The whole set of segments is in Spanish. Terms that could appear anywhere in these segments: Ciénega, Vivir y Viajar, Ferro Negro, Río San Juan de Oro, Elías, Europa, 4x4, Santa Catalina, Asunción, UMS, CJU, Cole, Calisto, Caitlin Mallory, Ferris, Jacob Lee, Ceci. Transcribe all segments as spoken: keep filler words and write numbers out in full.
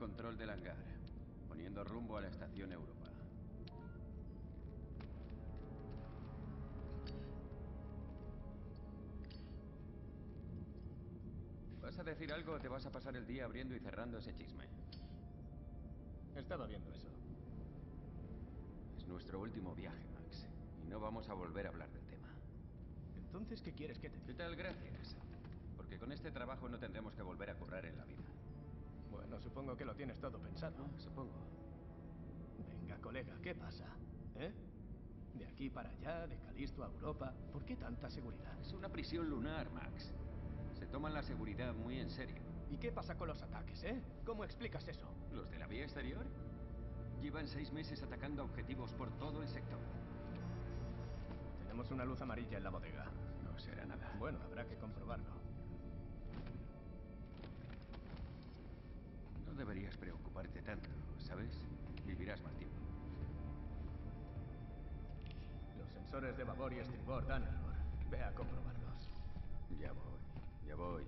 control del hangar, poniendo rumbo a la estación Europa. ¿Vas a decir algo o te vas a pasar el día abriendo y cerrando ese chisme? Estaba viendo eso. Es nuestro último viaje, Max, y no vamos a volver a hablar del tema. Entonces, ¿qué quieres que te diga? ¿Qué tal? Gracias. Porque con este trabajo no tendremos que volver a currar en la vida. Bueno, supongo que lo tienes todo pensado. Ah, supongo. Venga, colega, ¿qué pasa? ¿Eh? De aquí para allá, de Calisto a Europa. ¿Por qué tanta seguridad? Es una prisión lunar, Max. Se toman la seguridad muy en serio. ¿Y qué pasa con los ataques, eh? ¿Cómo explicas eso? ¿Los de la vía exterior? Llevan seis meses atacando objetivos por todo el sector. Tenemos una luz amarilla en la bodega. No será nada. Bueno, habrá que comprobarlo. No deberías preocuparte tanto, ¿sabes? Vivirás más tiempo. Los sensores de babor y estribor dan error. Ve a comprobarlos. Ya voy, ya voy.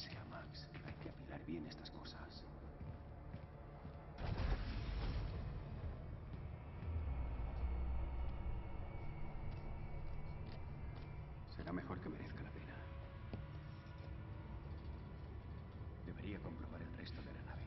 Sea Max, hay que apilar bien estas cosas. Será mejor que merezca la pena. Debería comprobar el resto de la nave.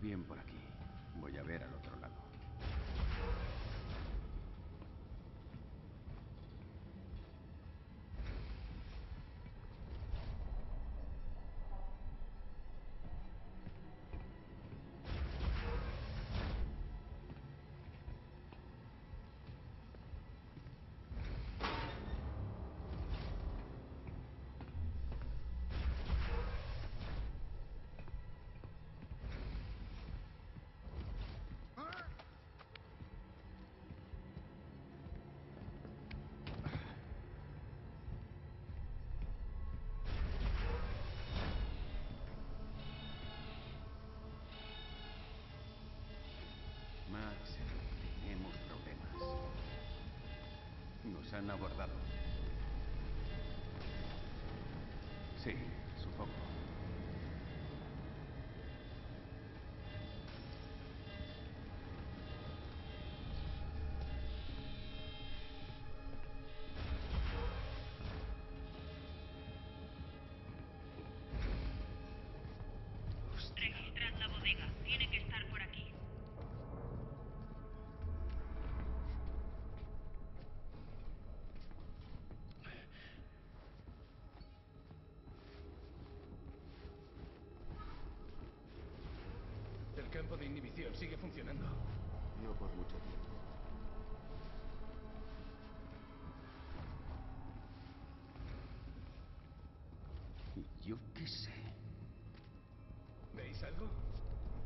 Bien por aquí. Voy a ver al otro lado. Han abordado. Sí, supongo. Registrad la bodega. Tiene que estar por aquí. De inhibición sigue funcionando. No por mucho tiempo. ¿Y yo qué sé? ¿Veis algo?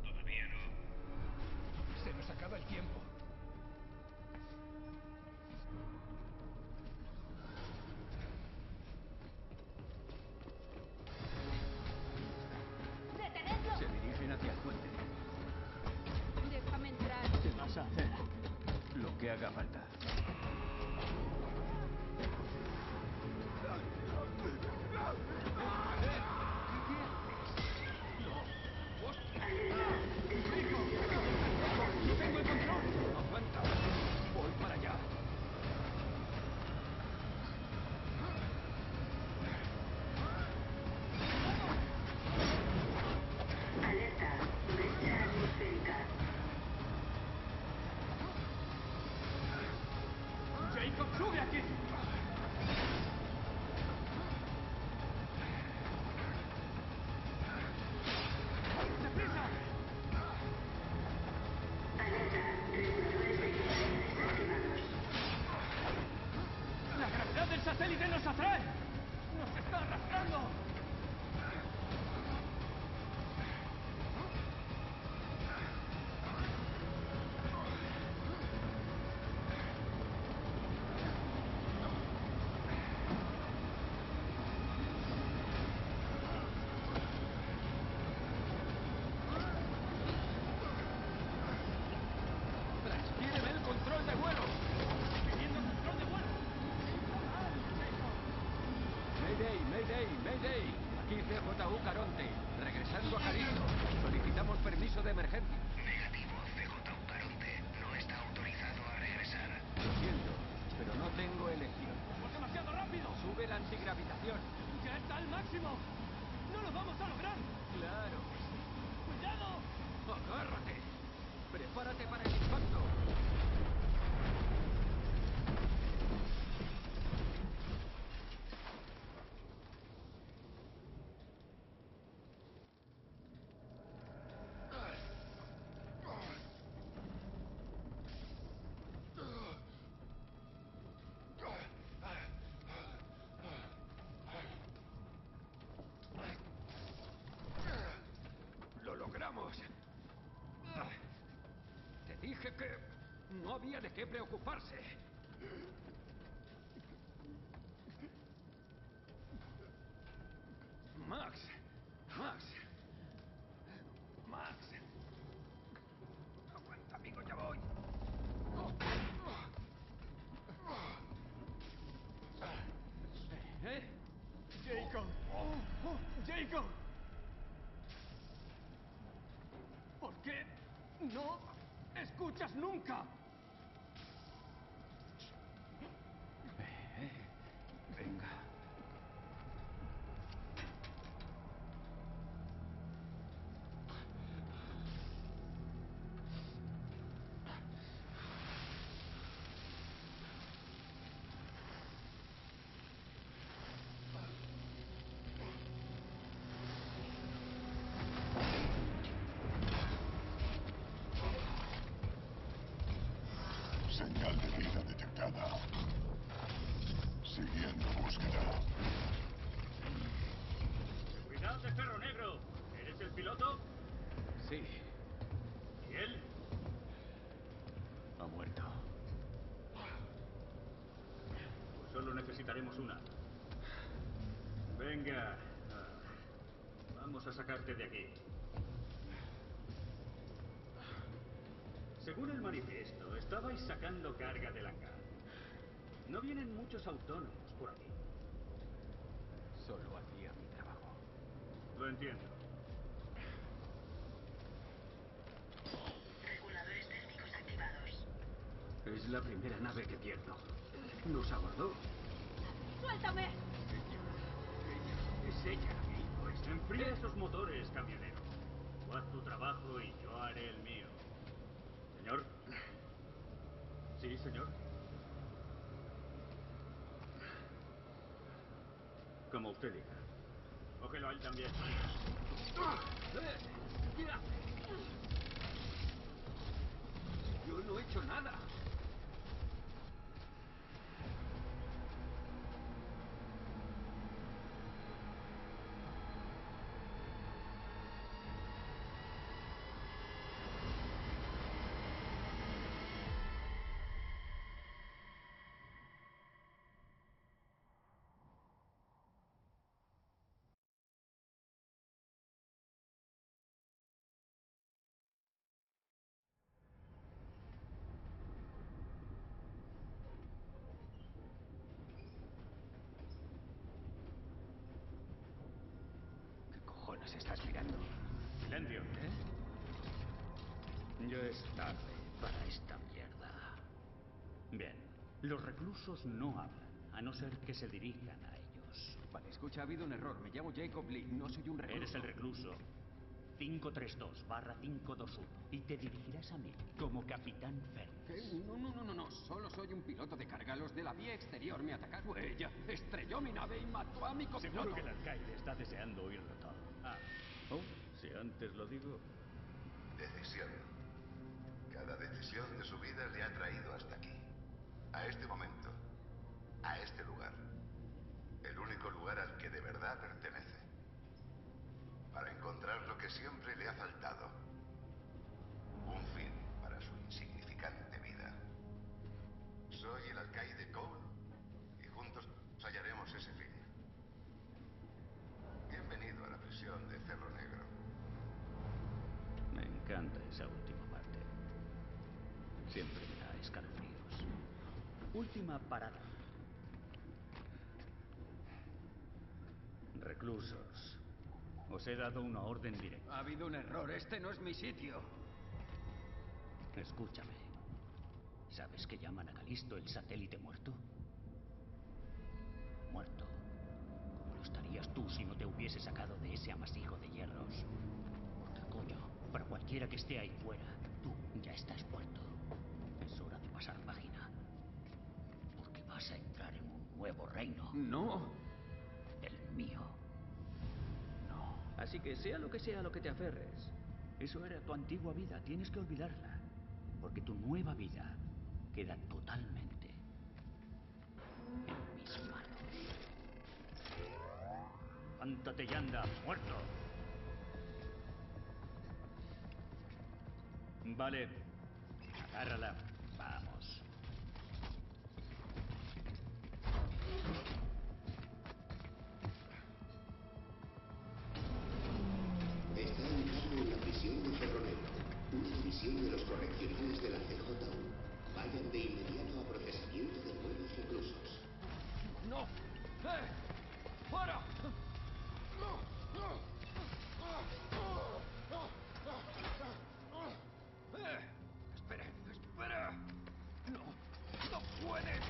Todavía no. Se nos acaba el tiempo. ¡Detenedlo! Se dirigen hacia el puente. haga falta. C J U Caronte, regresando a Calisto. Solicitamos permiso de emergencia. Negativo, C J U Caronte no está autorizado a regresar. Lo siento, pero no tengo elección. ¡Vamos demasiado rápido! Sube la antigravitación. ¡Ya está al máximo! ¡No lo vamos a lograr! ¡Claro! ¡Cuidado! ¡Agárrate! ¡Prepárate para el impacto! Dije que no había de qué preocuparse. Max, Max, Max. Aguanta, amigo, ya voy. ¿Eh? Jacob, oh, oh, Jacob. ¿Por qué no escuchas nunca? Eh, eh. Venga. Señal de vida detectada. Siguiendo búsqueda. Seguridad de Ferro Negro. ¿Eres el piloto? Sí. ¿Y él? Ha muerto. Pues solo necesitaremos una. Venga. Vamos a sacarte de aquí. Según el manifiesto, estabais sacando carga del hangar. No vienen muchos autónomos por aquí. Solo hacía mi trabajo. Lo entiendo. Reguladores técnicos activados. Es la primera nave que pierdo. Nos abordó. ¡Suéltame! Es ella, es ella, amigo. Enfría esos motores, camionero. Tú haz tu trabajo y yo haré el mío. ¿Señor? Sí, señor. Como usted diga. Cógelo a él también. Yo no he hecho nada. las estás mirando. Silencio. ¿Eh? Ya es tarde para esta mierda. Bien. Los reclusos no hablan, a no ser que se dirijan a ellos. Vale, escucha, ha habido un error. Me llamo Jacob Lee, no soy un recluso. Eres el recluso. cinco tres dos barra cinco dos uno. Y te dirigirás a mí como Capitán Ferris. No, no, no, no, no. Solo soy un piloto de carga. Los de la vía exterior me atacaron. Ella estrelló mi nave y mató a mi copiloto. Seguro que el alcaide está deseando oírlo todo. Ah. Oh, si antes lo digo. Decisión. Cada decisión de su vida le ha traído hasta aquí. A este momento. A este lugar. El único lugar al que de verdad pertenece. Para encontrar lo que siempre le ha faltado. Un fin para su insignificante vida. Soy el alcaide Cole y juntos hallaremos ese fin. Bienvenido a la prisión de Ferro Negro. Me encanta esa última parte. Siempre me da escalofríos. Última parada. Reclusos. Os he dado una orden directa. Ha habido un error. Este no es mi sitio. Escúchame. ¿Sabes que llaman a Calisto el satélite muerto? Muerto. Como lo estarías tú si no te hubiese sacado de ese amasijo de hierros. Porque, coño, para cualquiera que esté ahí fuera, tú ya estás muerto. Es hora de pasar página. Porque vas a entrar en un nuevo reino. No. El mío. Así que sea lo que sea lo que te aferres, eso era tu antigua vida, tienes que olvidarla, porque tu nueva vida queda totalmente en mis manos. ¡Levántate y anda, muerto! Vale, agárrala, vamos. De los correccionales de la C J U. Vayan de inmediato a procesamiento de nuevos reclusos. ¡No! ¡Eh! ¡Fuera! ¡Eh! ¡Espera! ¡Espera! ¡No! ¡No puedes!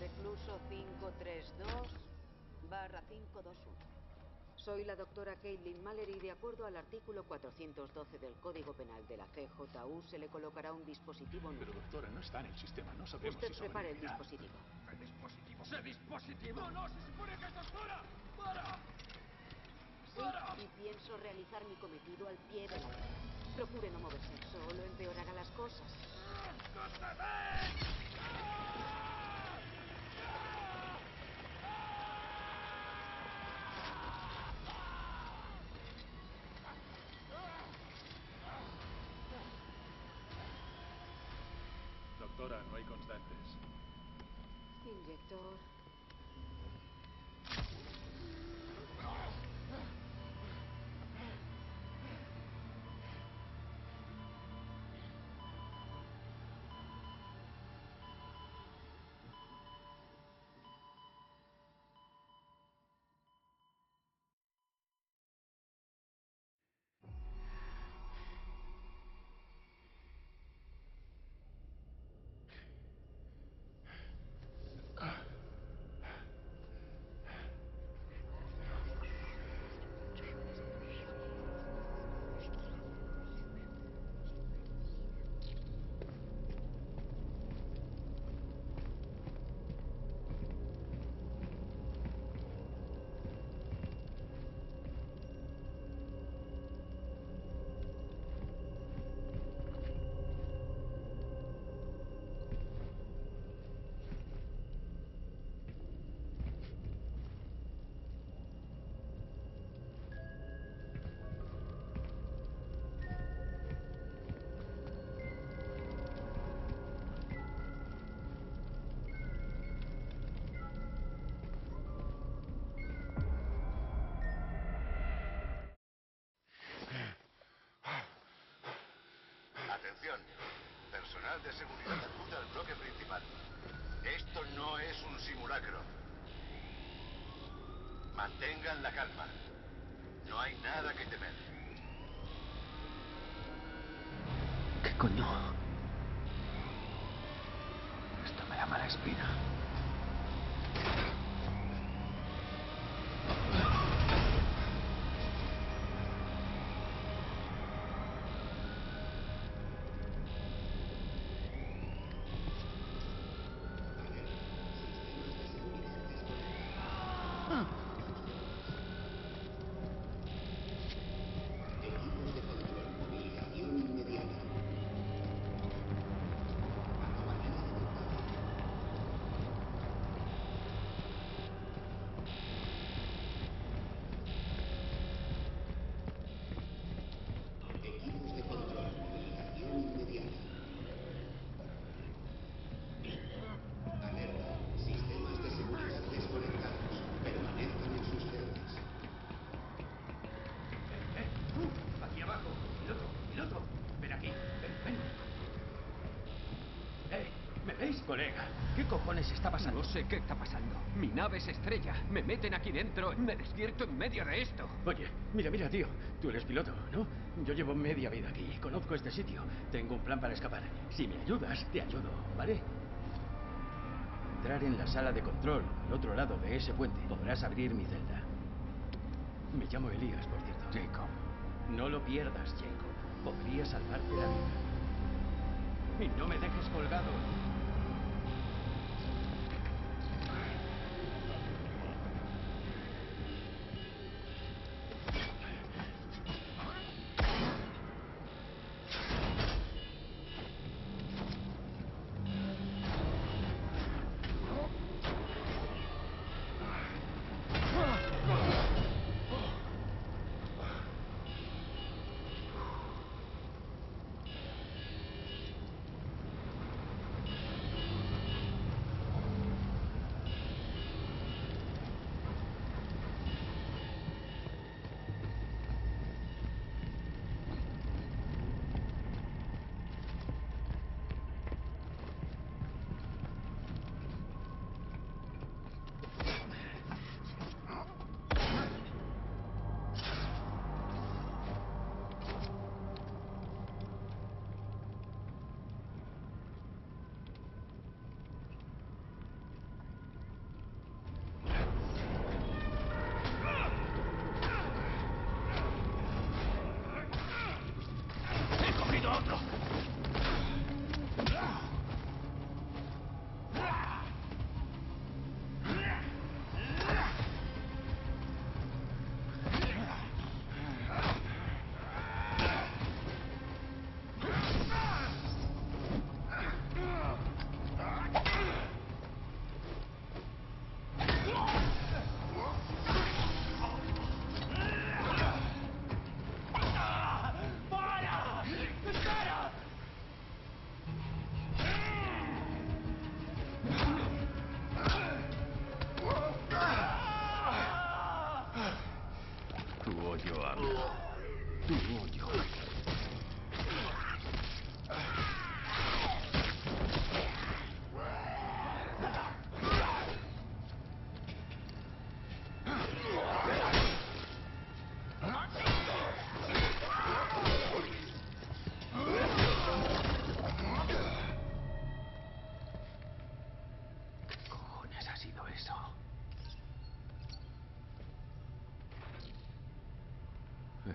Recluso cinco tres dos barra cinco dos uno. Soy la doctora Caitlin Mallory y de acuerdo al artículo cuatrocientos doce del Código Penal de la C J U se le colocará un dispositivo... Pero doctora, no está en el sistema, no sabemos si... Usted prepara el dispositivo. ¿Qué dispositivo? ¡Ese dispositivo! ¡No, no! ¡Se supone que es doctora! ¡Para! ¡Para! Sí, y pienso realizar mi cometido al pie de la letra. Procure no moverse, solo empeorará las cosas. No hay constantes. Inyector. Personal de seguridad acuda al bloque principal. Esto no es un simulacro. Mantengan la calma. No hay nada que temer. ¿Qué coño? Esto me da mala espina. Colega, ¿qué cojones está pasando? No sé qué está pasando. Mi nave se estrella, me meten aquí dentro, me despierto en medio de esto. Oye, mira, mira, tío, tú eres piloto, ¿no? Yo llevo media vida aquí, conozco este sitio, tengo un plan para escapar. Si me ayudas, te ayudo, ¿vale? Entrar en la sala de control, al otro lado de ese puente. Podrás abrir mi celda. Me llamo Elías, por cierto. Jacob. No lo pierdas, Jacob. Podría salvarte la vida. Y no me dejes colgado.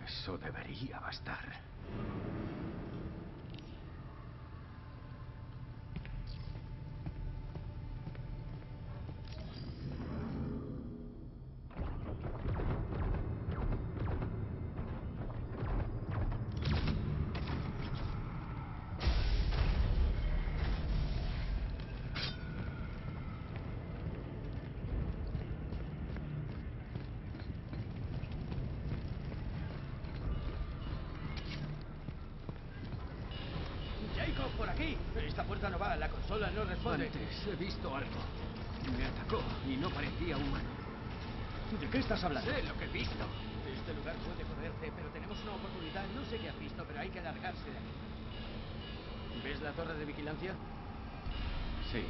Eso debería bastar. Esta puerta no va, la consola no responde. Antes he visto algo. Me atacó y no parecía humano. ¿De qué estás hablando? Sé lo que he visto. Este lugar puede joderte, pero tenemos una oportunidad. No sé qué has visto, pero hay que largarse de aquí. ¿Ves la torre de vigilancia? Sí.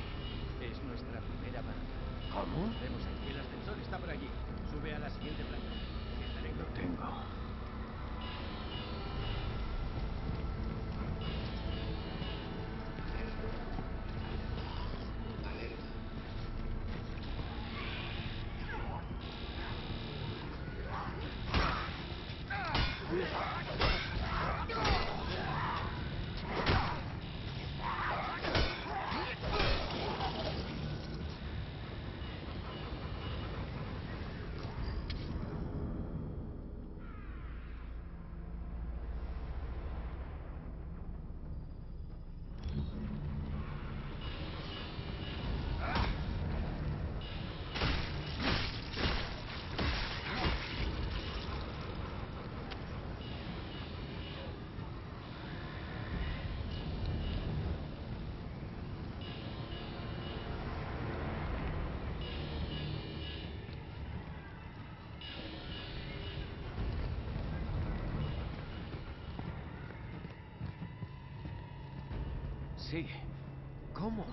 Es nuestra primera parada. ¿Cómo? Vemos aquí. El ascensor está por allí. Sube a la la siguiente planta. Lo tengo. Sí. ¿Cómo?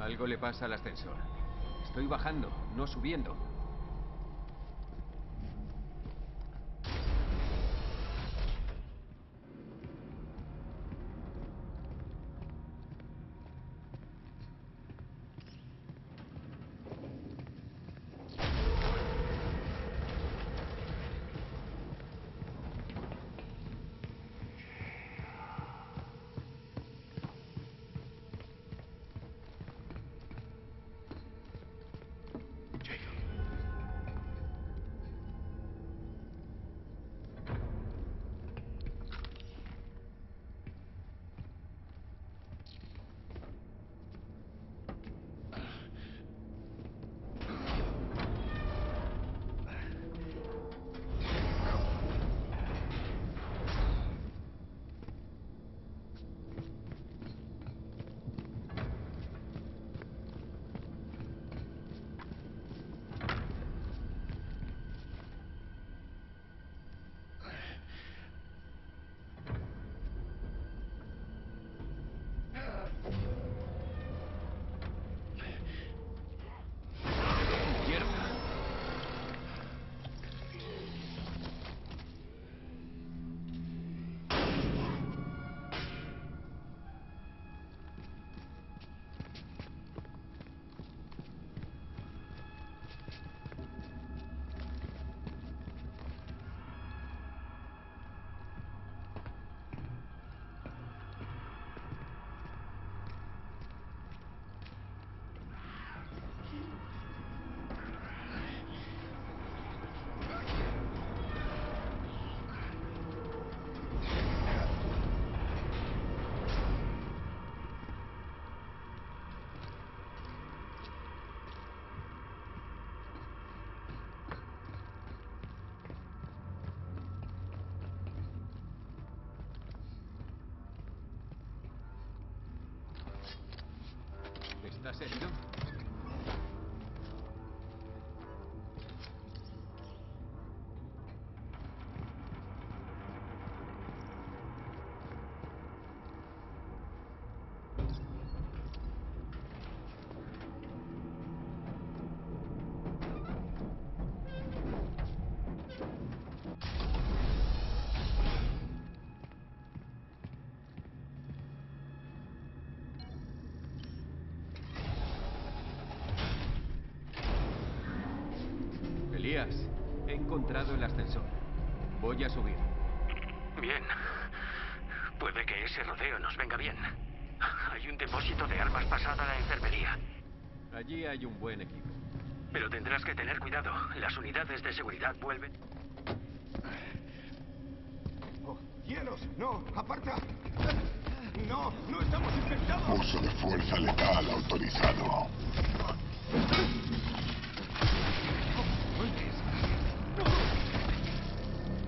Algo le pasa al ascensor. Estoy bajando, no subiendo. Jacob. herido? Elías, he encontrado el ascensor. Voy a subir. Bien. Puede que ese rodeo nos venga bien. Hay un depósito de armas pasada a la enfermería. Allí hay un buen equipo. Pero tendrás que tener cuidado. Las unidades de seguridad vuelven. Oh, ¡cielos! ¡No! ¡Aparta! ¡No! ¡No estamos infectados! Uso de fuerza letal autorizado.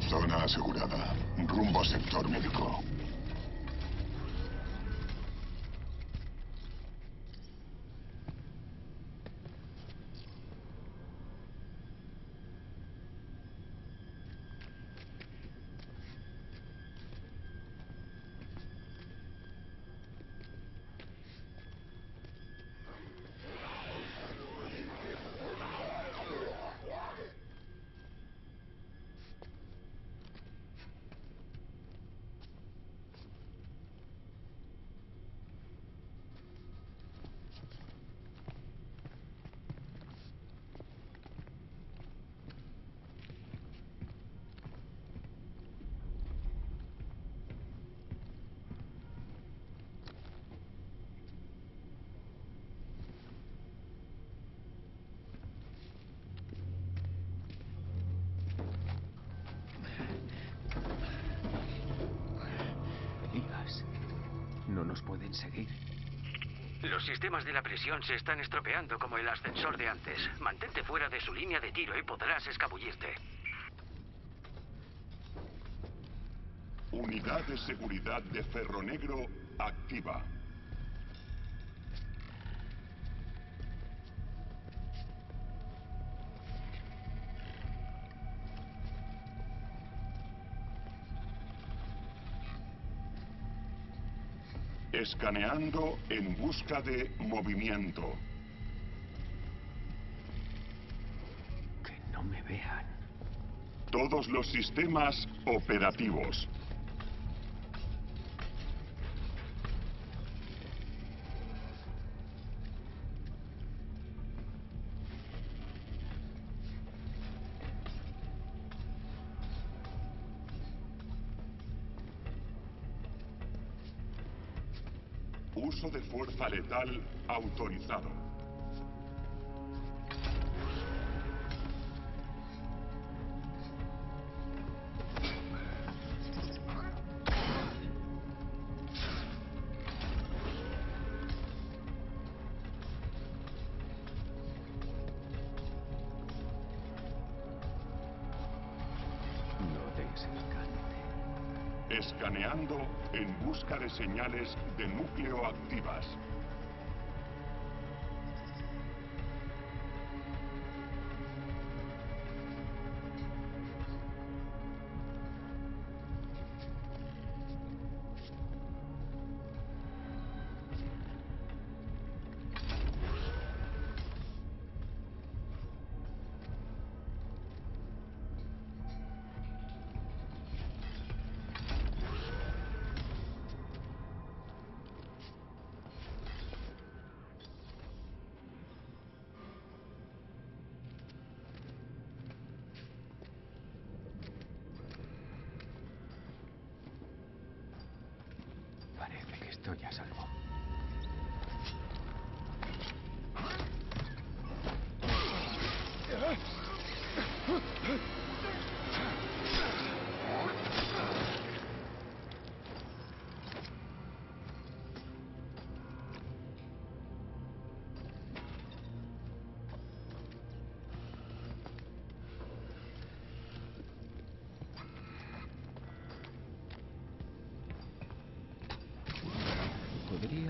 Zona asegurada. Rumbo a sector médico. ¿Nos pueden seguir? Los sistemas de la presión se están estropeando como el ascensor de antes. Mantente fuera de su línea de tiro y podrás escabullirte. Unidad de seguridad de Ferro Negro activa. Escaneando en busca de movimiento. Que no me vean. Todos los sistemas operativos. Uso de fuerza letal autorizado. Escaneando en busca de señales de núcleo activas. Parece que estoy a salvo. ¿Podría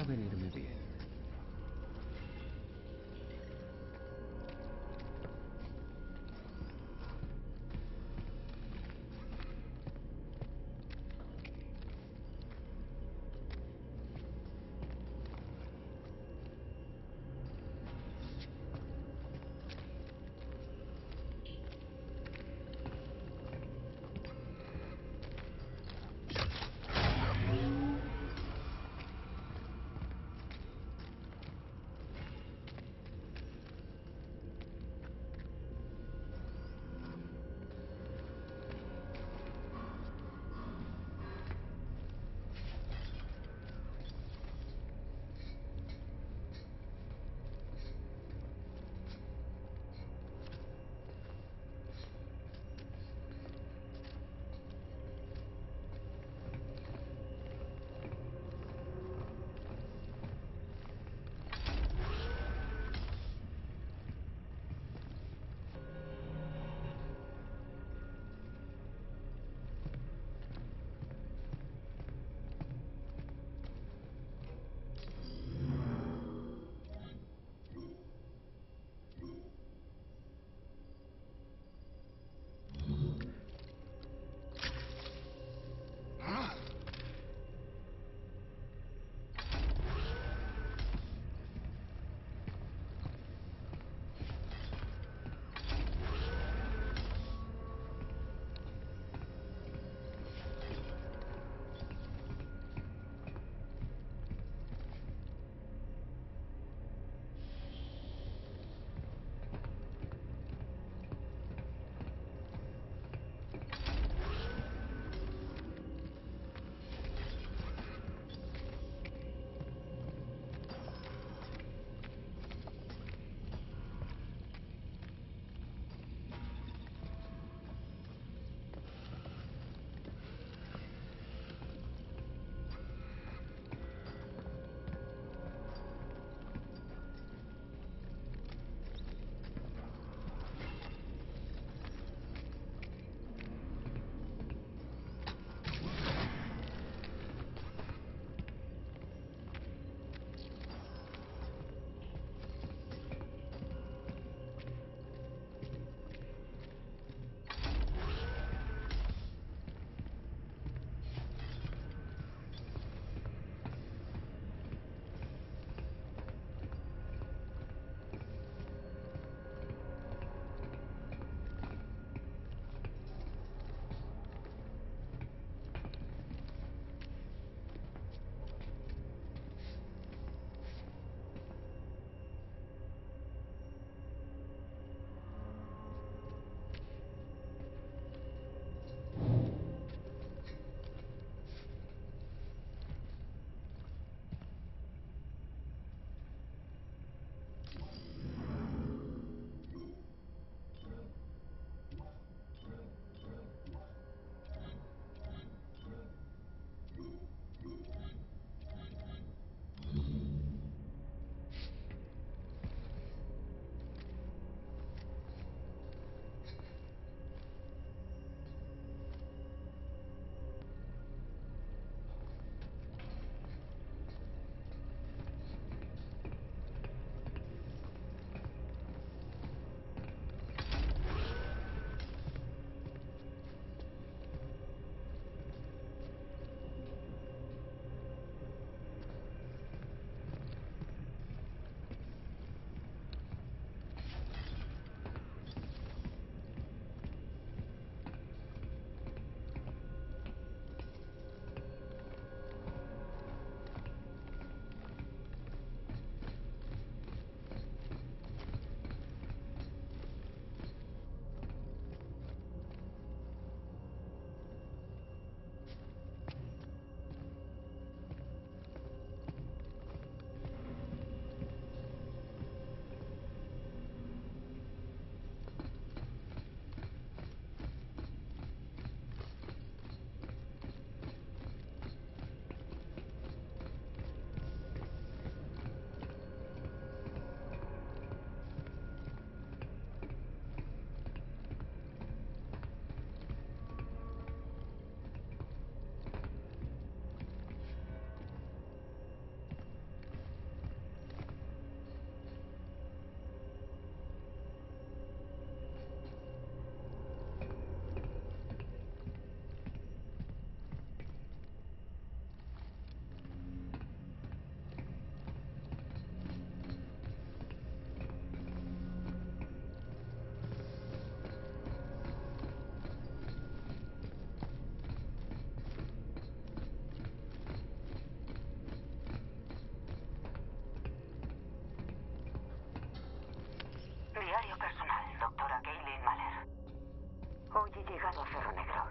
Hoy he llegado a Ferro Negro.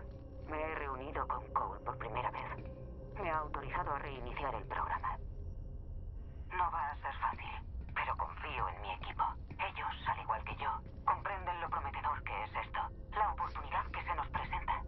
Me he reunido con Cole por primera vez. Me ha autorizado a reiniciar el programa. No va a ser fácil, pero confío en mi equipo. Ellos, al igual que yo, comprenden lo prometedor que es esto, la oportunidad que se nos presenta.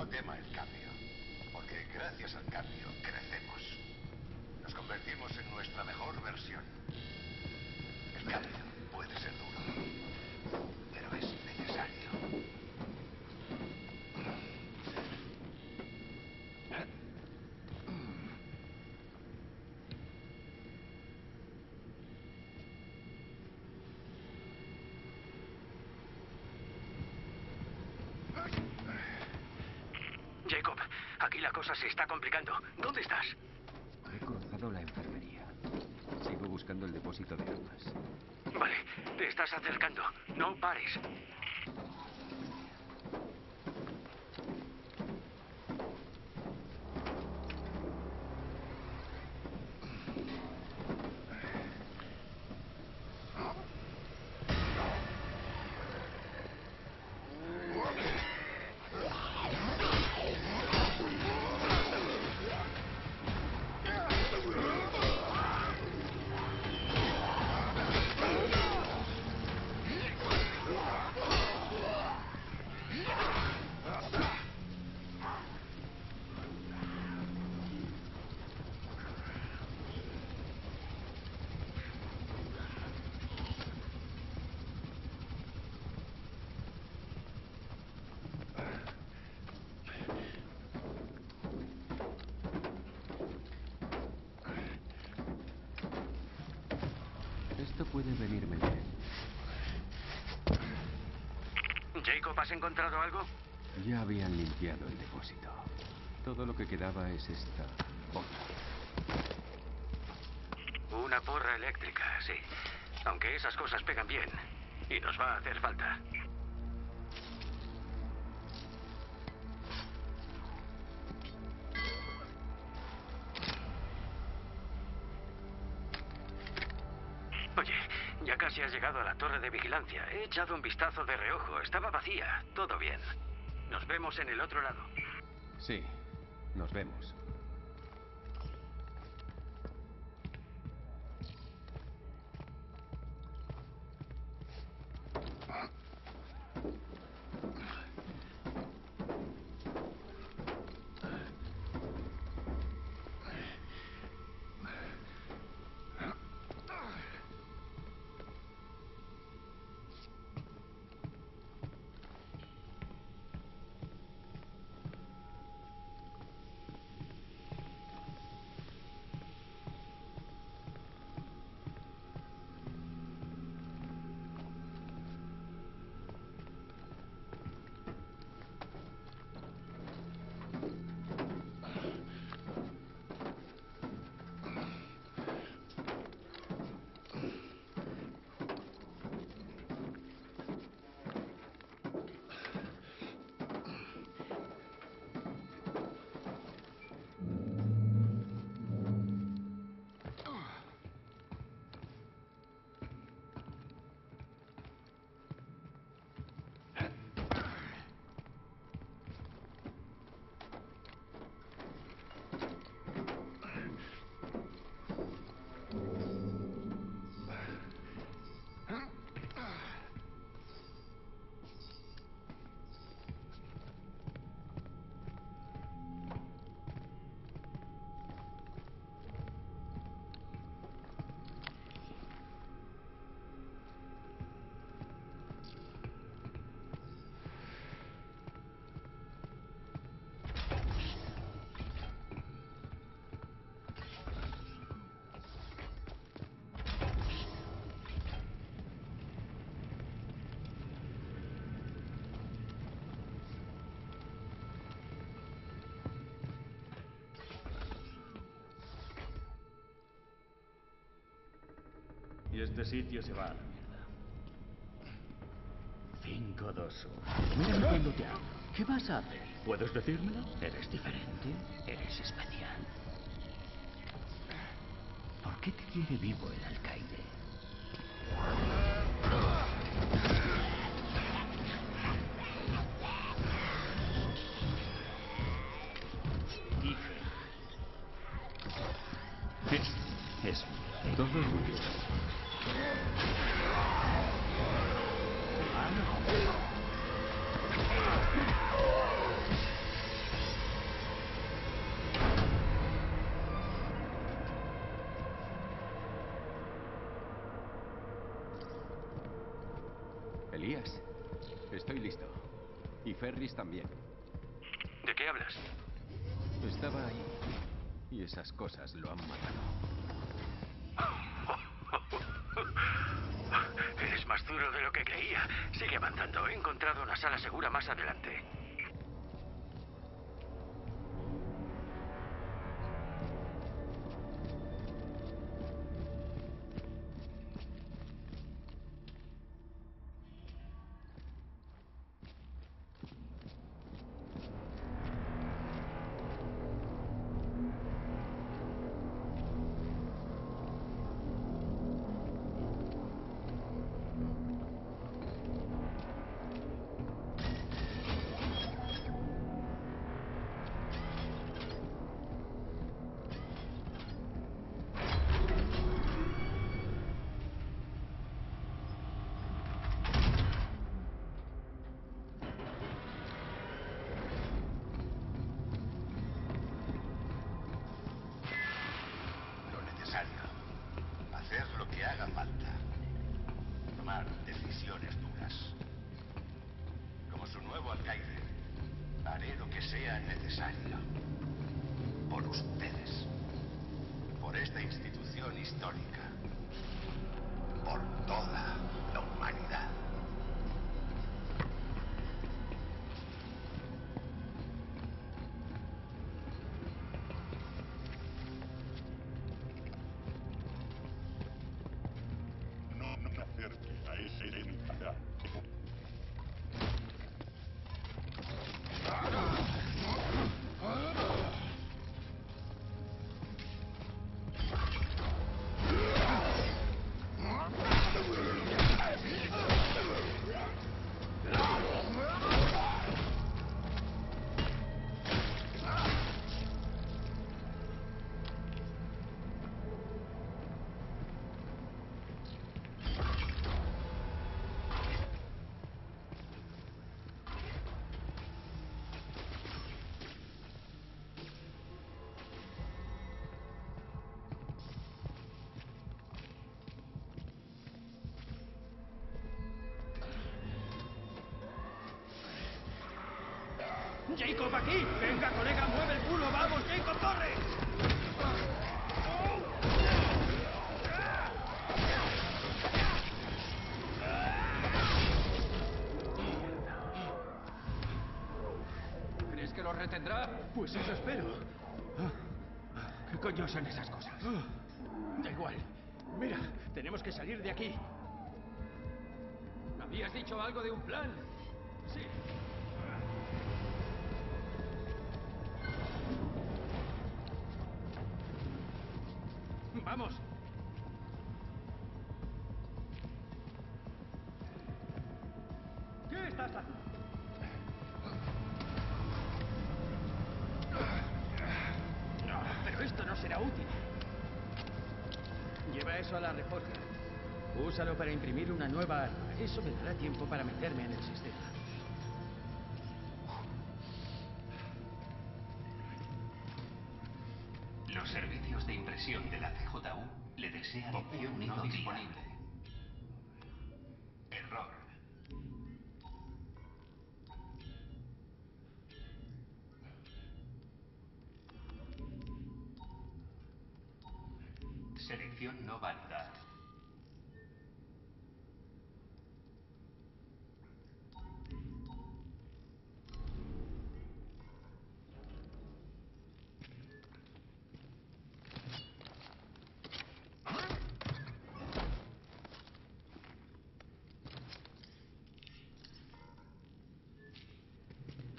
No tema el cambio, porque gracias al cambio crecemos. Nos convertimos en nuestra mejor versión. El cambio puede ser duro, pero es necesario. Jacob, aquí la cosa se está complicando. ¿Dónde estás? He cruzado la enfermería. Sigo buscando el depósito de armas. Vale, te estás acercando. No pares. Puede venirme bien. Jacob, ¿has encontrado algo? Ya habían limpiado el depósito. Todo lo que quedaba es esta porra. Una porra eléctrica, sí. Aunque esas cosas pegan bien. Y nos va a hacer falta. Ya has llegado a la torre de vigilancia. He echado un vistazo de reojo. Estaba vacía. Todo bien. Nos vemos en el otro lado. Sí, nos vemos. Y este sitio se va a la mierda. cinco dos uno. Mira cuando te hablo. ¿Qué vas a hacer? ¿Puedes decírmelo? ¿Eres diferente? ¿Eres especial? ¿Por qué te quiere vivo el alcaide? Elías, estoy listo. Y Ferris también. ¿De qué hablas? Estaba ahí. Y esas cosas lo han matado. Eres más duro de lo que creía. Sigue avanzando. He encontrado una sala segura más adelante. ¡Jacob, aquí! ¡Venga, colega, mueve el culo! ¡Vamos, Jacob, corre! ¿Crees que lo retendrá? Pues eso espero. ¿Qué coño son esas cosas? Da igual. Mira, tenemos que salir de aquí. ¿Habías dicho algo de un plan? Sí. ¡Vamos! ¿Qué estás haciendo? Pero esto no será útil. Lleva eso a la reforja. Úsalo para imprimir una nueva arma. Eso me dará tiempo para meterme en el sistema. Los servicios de impresión de la C J U le desean opción no disponible. Error. Selección no válida.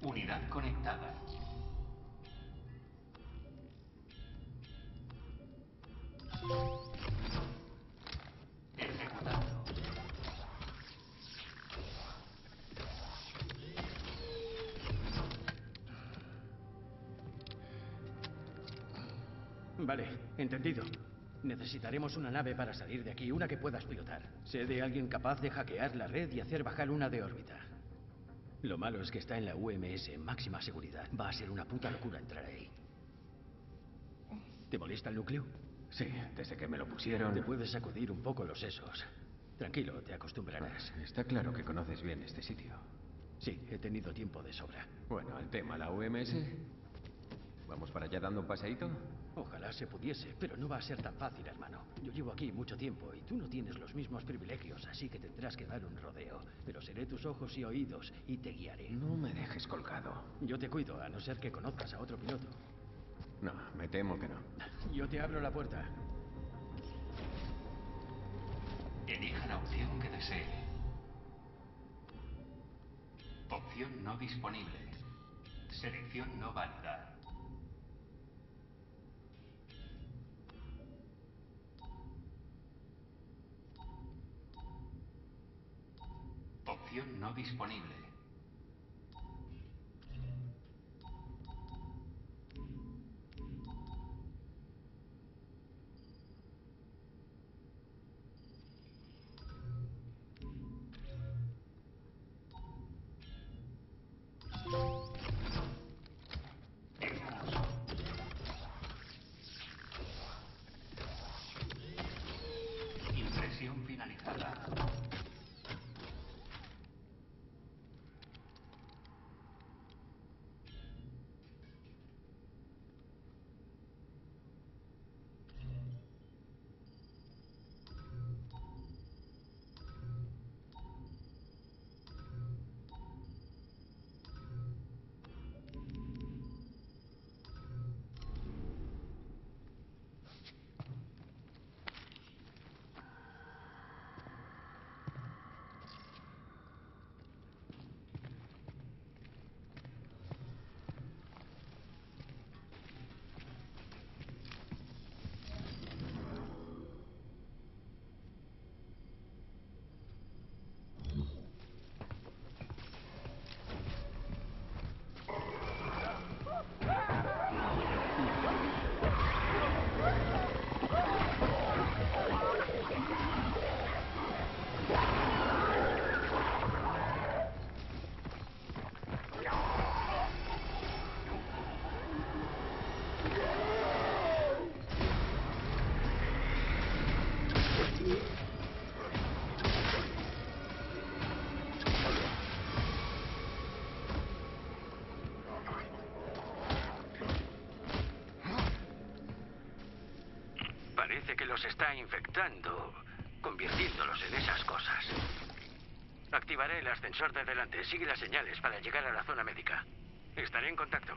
Unidad conectada. Ejecutado. Vale, entendido. Necesitaremos una nave para salir de aquí, una que puedas pilotar. Sé de alguien capaz de hackear la red y hacer bajar una de órbita. Lo malo es que está en la U M S en máxima seguridad. Va a ser una puta locura entrar ahí. ¿Te molesta el núcleo? Sí, desde que me lo pusieron... Te puedes sacudir un poco los sesos. Tranquilo, te acostumbrarás. Ah, está claro que conoces bien este sitio. Sí, he tenido tiempo de sobra. Bueno, al tema, la U M S. ¿Vamos para allá dando un paseíto? Ojalá se pudiese, pero no va a ser tan fácil, hermano. Yo llevo aquí mucho tiempo y tú no tienes los mismos privilegios, así que tendrás que dar un rodeo. Pero seré tus ojos y oídos y te guiaré. No me dejes colgado. Yo te cuido, a no ser que conozcas a otro piloto. No, me temo que no. Yo te abro la puerta. Elija la opción que desee. Opción no disponible. Selección no válida. Opción no disponible. Impresión finalizada. Que los está infectando, convirtiéndolos en esas cosas. Activaré el ascensor de delante. Sigue las señales para llegar a la zona médica. Estaré en contacto.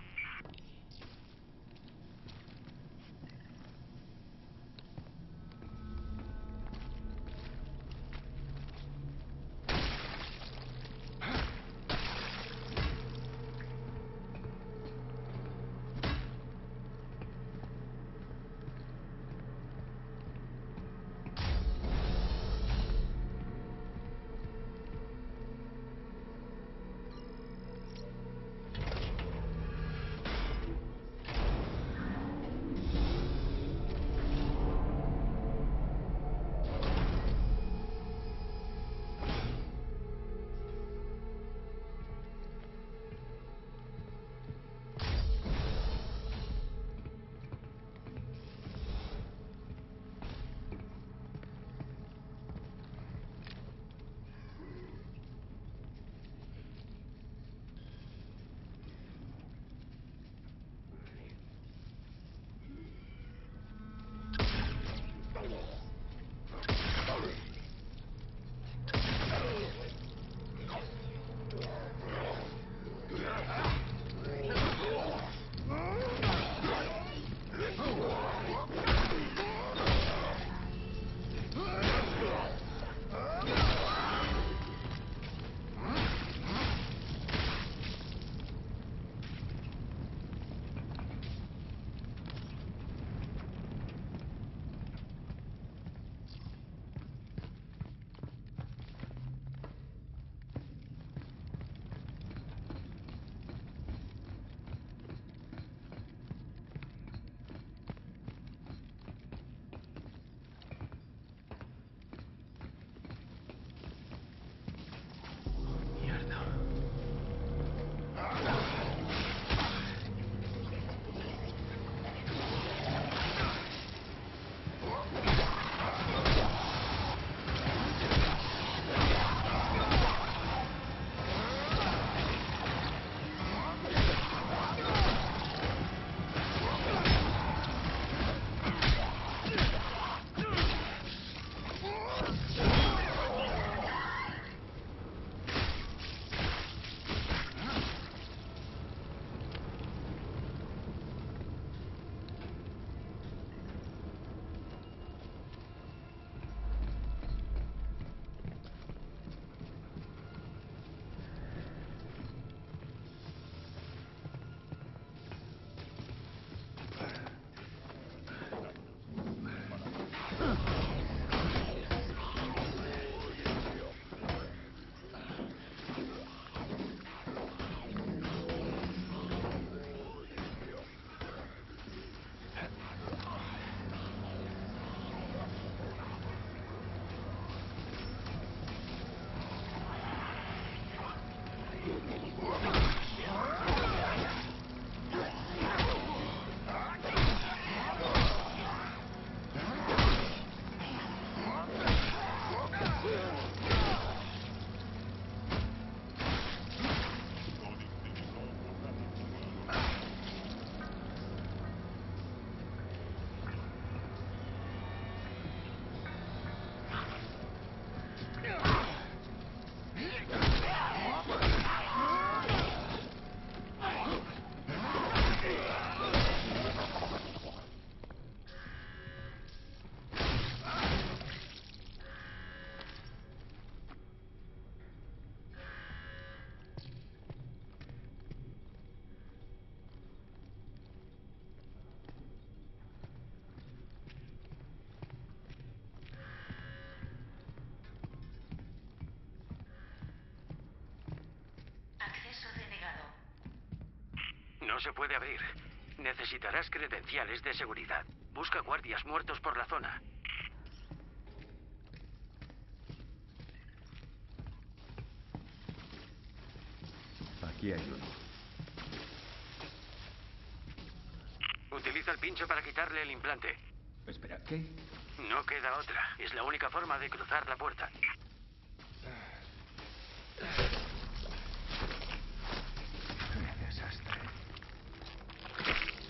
No se puede abrir. Necesitarás credenciales de seguridad. Busca guardias muertos por la zona. Aquí hay uno. Utiliza el pincho para quitarle el implante. Espera, ¿qué? No queda otra. Es la única forma de cruzar la puerta. Qué desastre.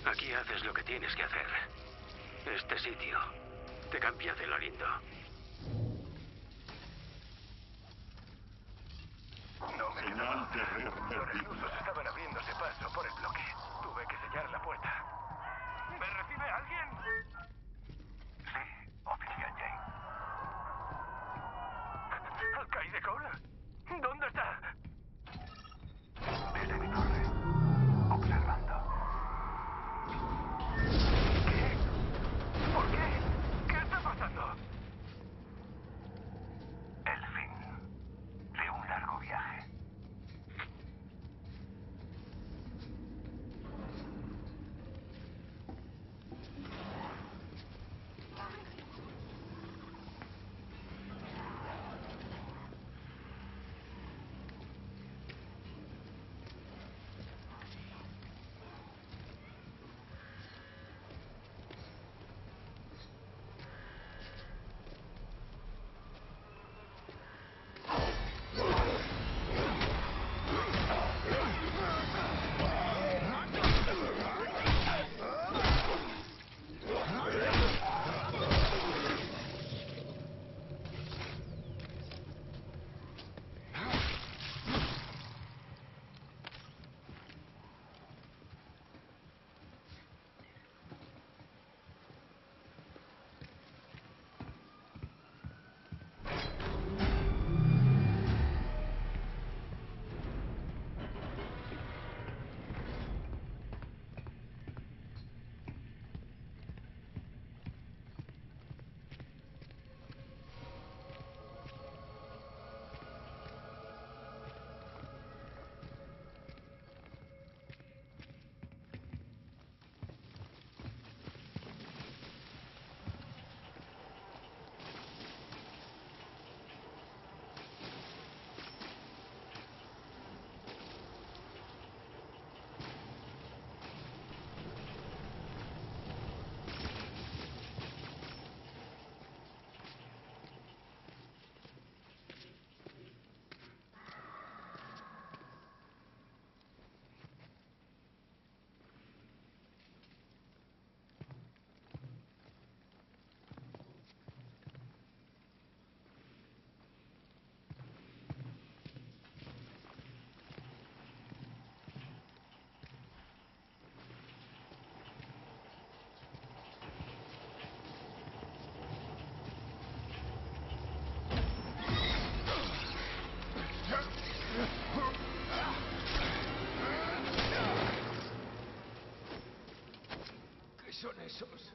Aquí haces lo que tienes que hacer. Este sitio te cambia de lo lindo. No me levantes. Los reclusos estaban abriéndose paso por el bloque. Tuve que sellar la puerta. ¿Me recibe alguien? Sí, oficial Jane. ¿Alcaide Cole? ¿Dónde está? Desde mi torre. Observando. ¿Qué? ¿Por qué? ¿Qué está pasando? ¿Qué son esos?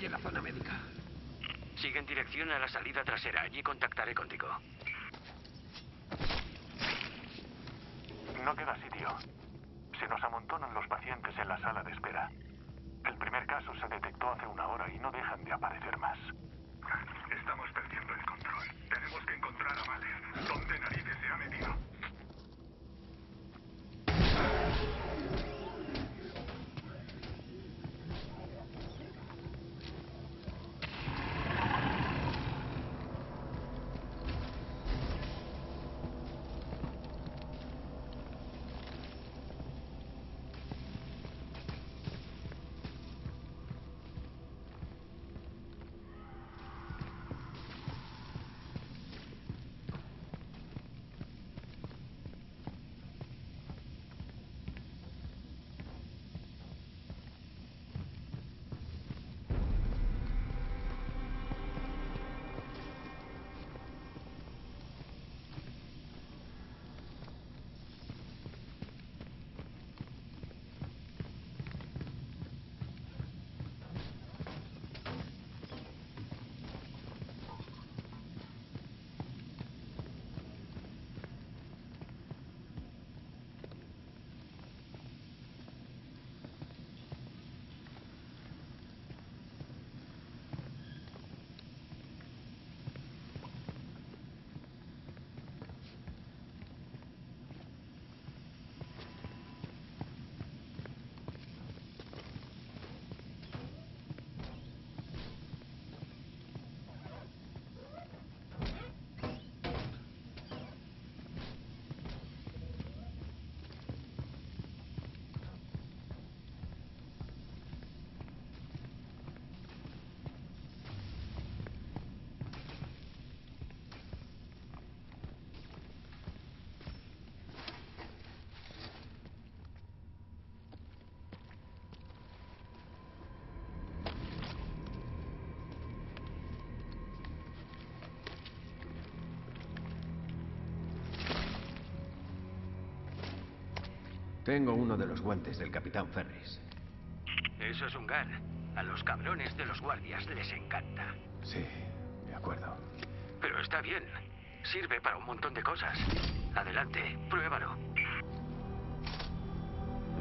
Estoy en la zona médica. Sigue en dirección a la salida trasera. Allí contactaré contigo. No queda sitio. Se nos amontonan los pacientes en la sala de espera. El primer caso se detectó hace una hora y no dejan de aparecer más. Estamos perdiendo el control. Tenemos que encontrar a Valer. ¿Dónde narices se ha metido? Tengo uno de los guantes del Capitán Ferris. Eso es un gan. A los cabrones de los guardias les encanta. Sí, de acuerdo. Pero está bien. Sirve para un montón de cosas. Adelante, pruébalo.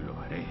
Lo haré.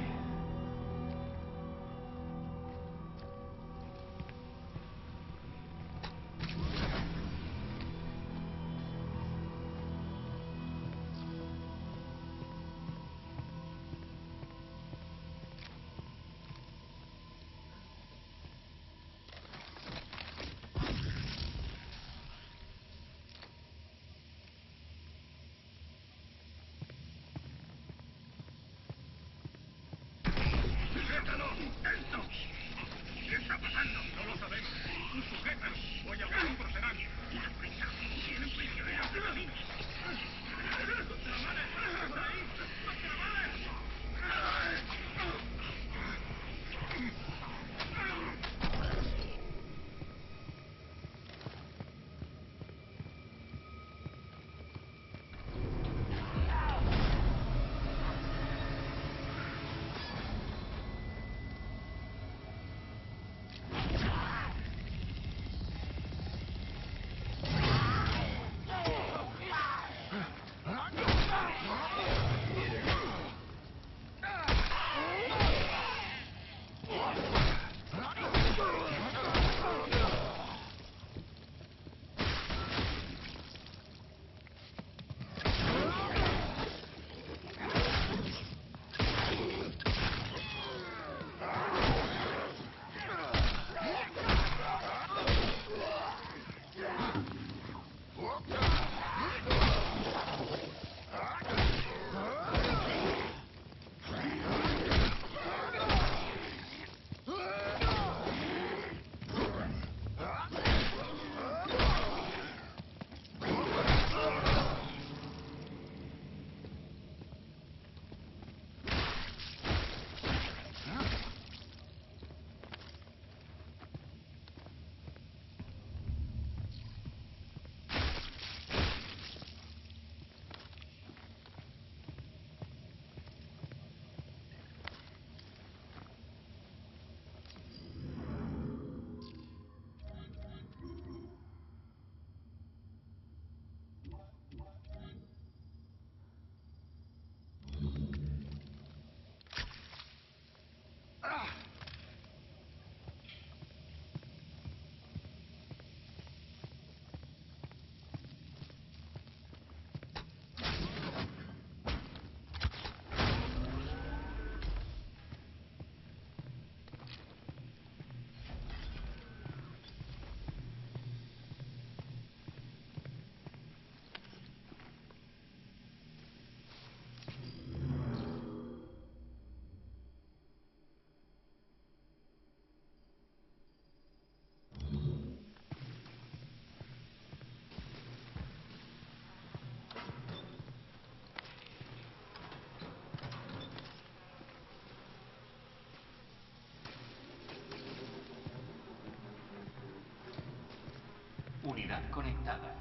Unidad conectada.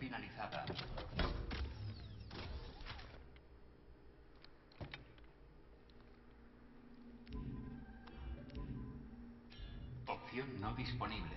Finalizada. Opción no disponible.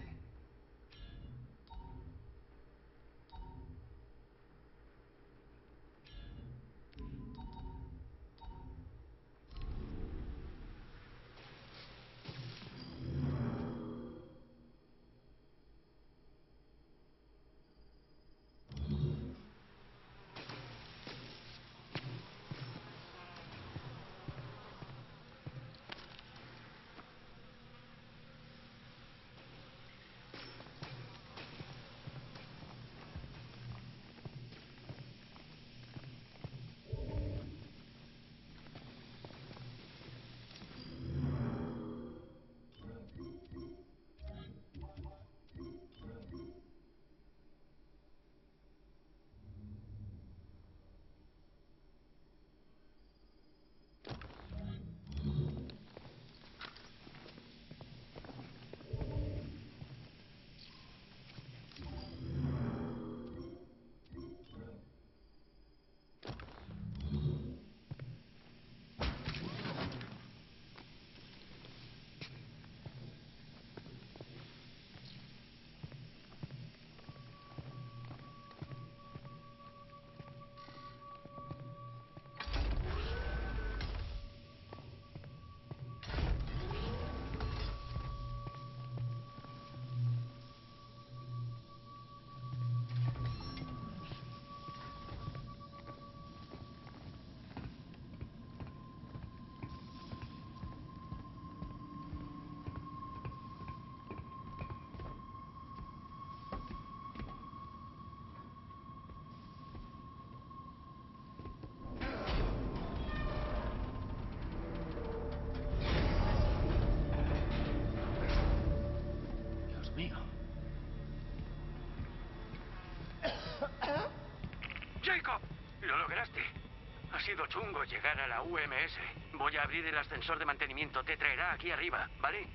Ha sido chungo llegar a la U M S. Voy a abrir el ascensor de mantenimiento. Te traerá aquí arriba, ¿vale?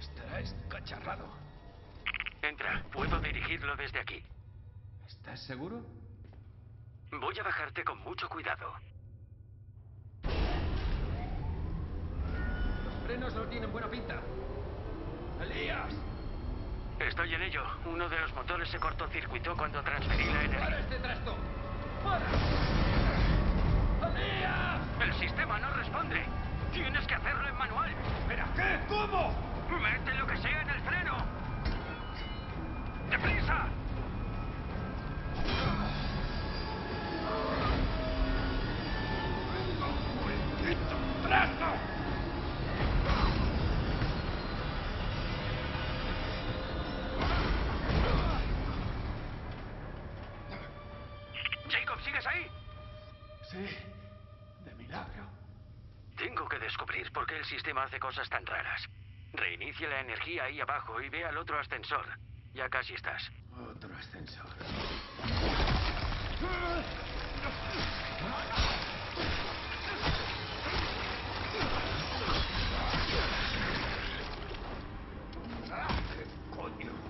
Estará escacharrado. Entra, puedo dirigirlo desde aquí. ¿Estás seguro? Voy a bajarte con mucho cuidado. Los frenos no tienen buena pinta. ¡Elías! Estoy en ello. Uno de los motores se cortocircuitó cuando transferí la energía. ¡Para este trasto! ¡Para! ¡Elías! El sistema no responde. Tienes que hacerlo en manual. ¿Espera qué? ¿Cómo? ¡Mete lo que sea en el freno! ¡Deprisa! Hace cosas tan raras. Reinicia la energía ahí abajo y ve al otro ascensor. Ya casi estás. Otro ascensor. ¿Qué coño?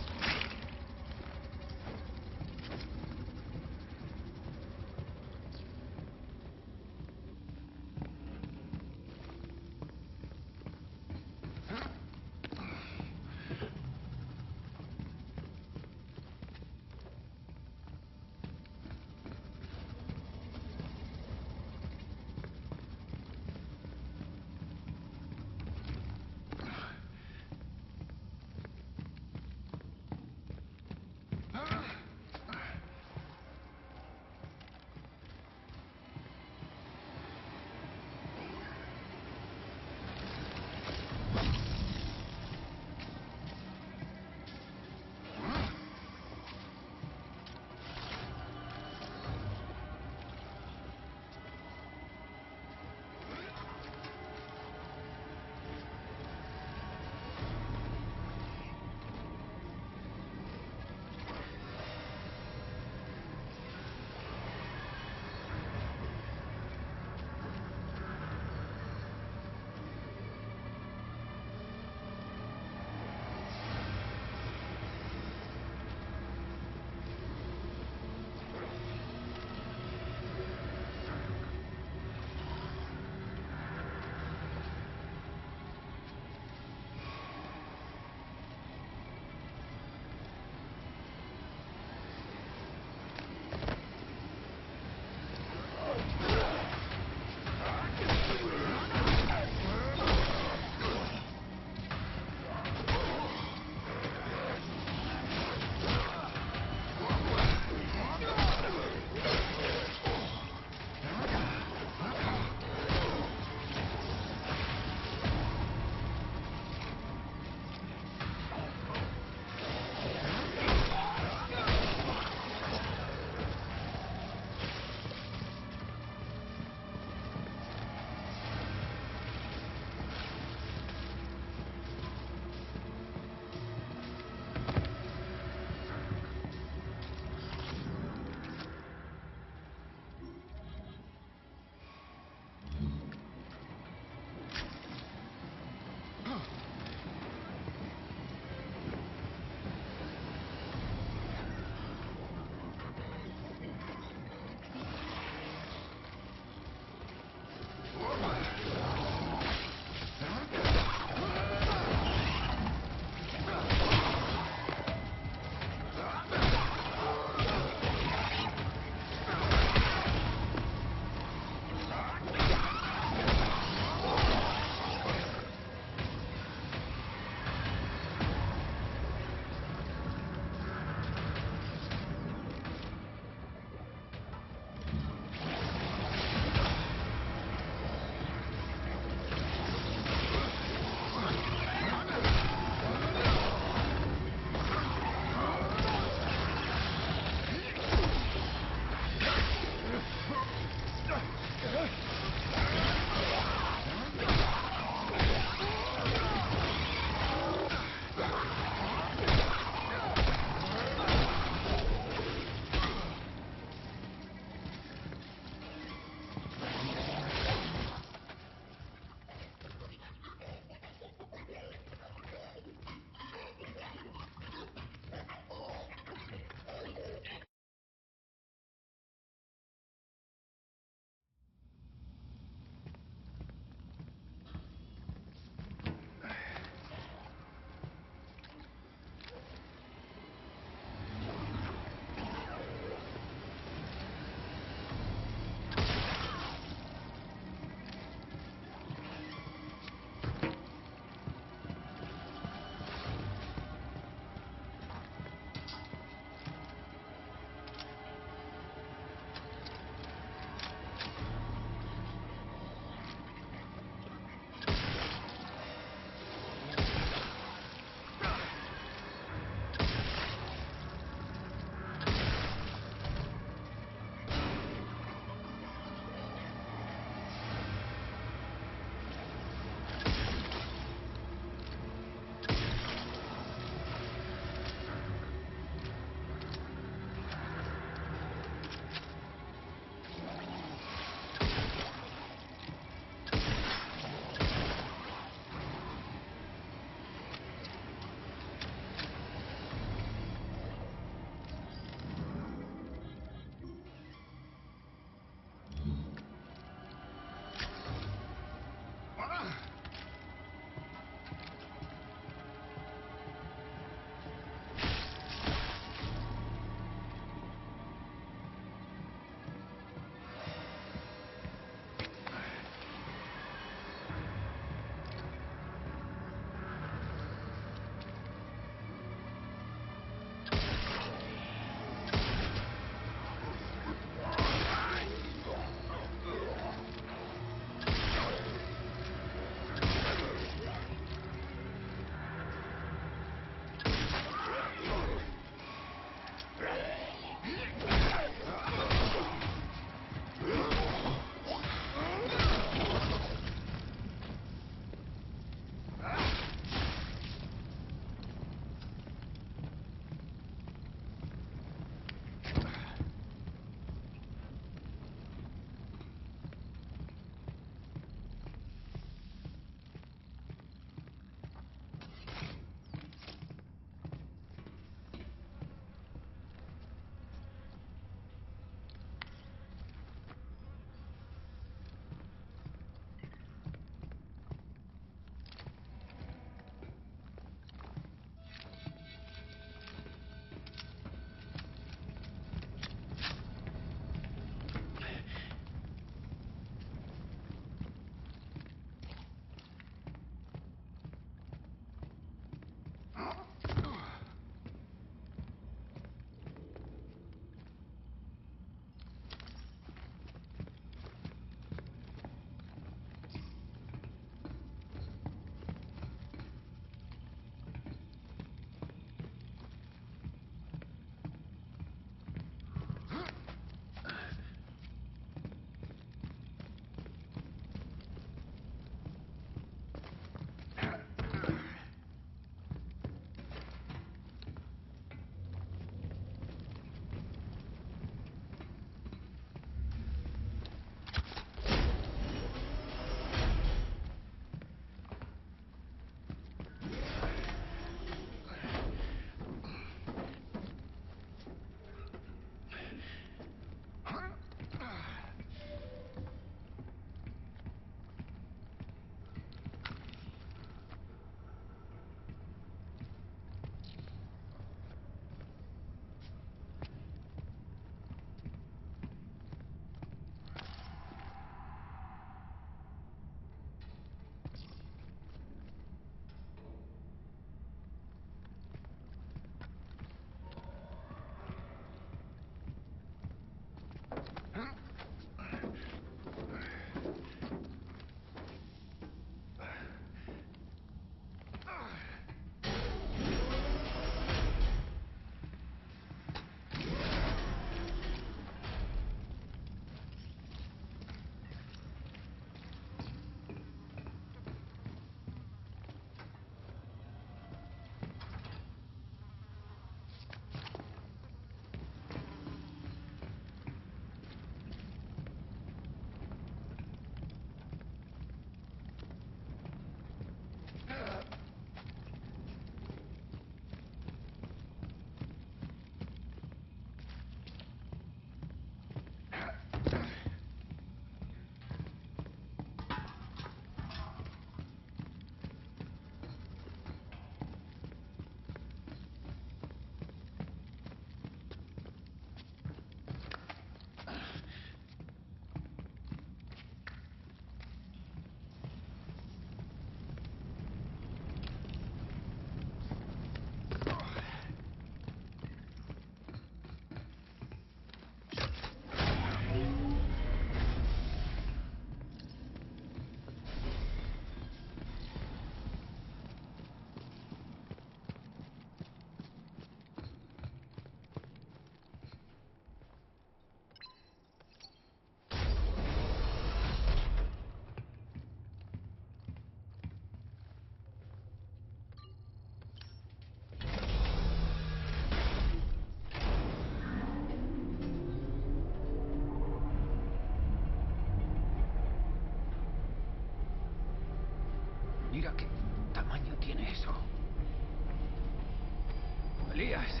Elías,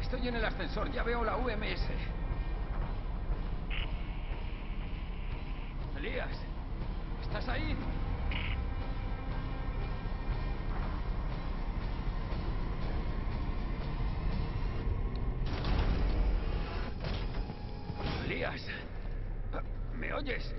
estoy en el ascensor, ya veo la U M S. Elías, ¿estás ahí? Elías, ¿me oyes?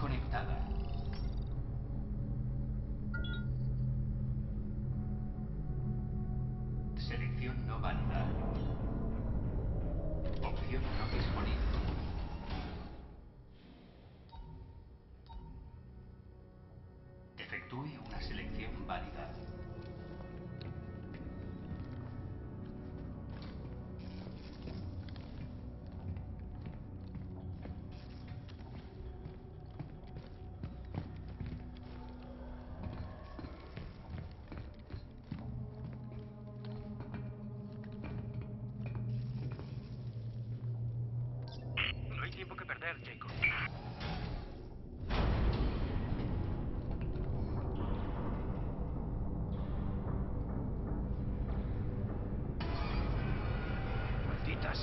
Conectada. Selección no válida. Opción no disponible. Efectúe una selección válida.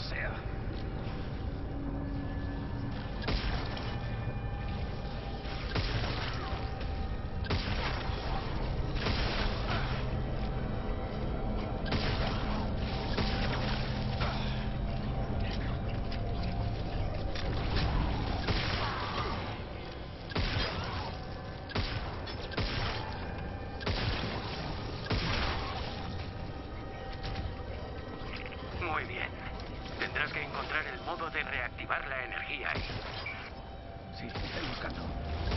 Sea. Muy bien. Tendrás que encontrar el modo de reactivar la energía ahí. Sí, estoy buscando.